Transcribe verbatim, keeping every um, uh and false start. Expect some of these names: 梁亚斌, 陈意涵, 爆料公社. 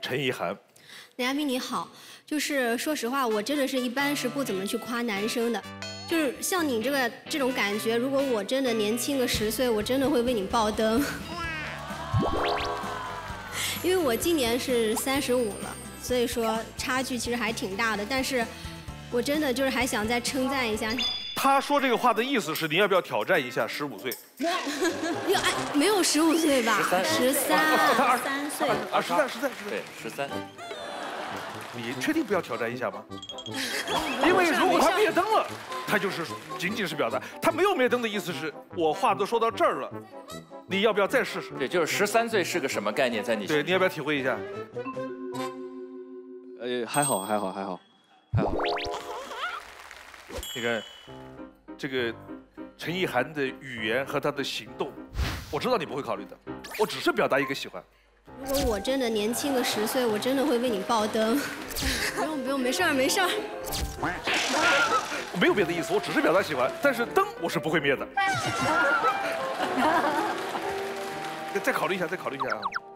陈意涵。 梁亚斌你好，就是说实话，我真的是一般是不怎么去夸男生的，就是像你这个这种感觉，如果我真的年轻个十岁，我真的会为你爆灯，因为我今年是三十五了，所以说差距其实还挺大的，但是我真的就是还想再称赞一下。他说这个话的意思是，你要不要挑战一下十五岁？有哎，没有十五岁吧？十三，十三岁啊，十三，十三，对，十三。 你确定不要挑战一下吗？因为如果他灭灯了，他就是仅仅是表达，他没有灭灯的意思是我话都说到这儿了，你要不要再试试？对，就是十三岁是个什么概念，在你对，你要不要体会一下？呃，还好，还好，还好，还好。你看，这个陈意涵的语言和他的行动，我知道你不会考虑的，我只是表达一个喜欢。 如果我真的年轻个十岁，我真的会为你爆灯。不用不用，没事儿没事儿。没有别的意思，我只是表达喜欢，但是灯我是不会灭的。再考虑一下，再考虑一下啊。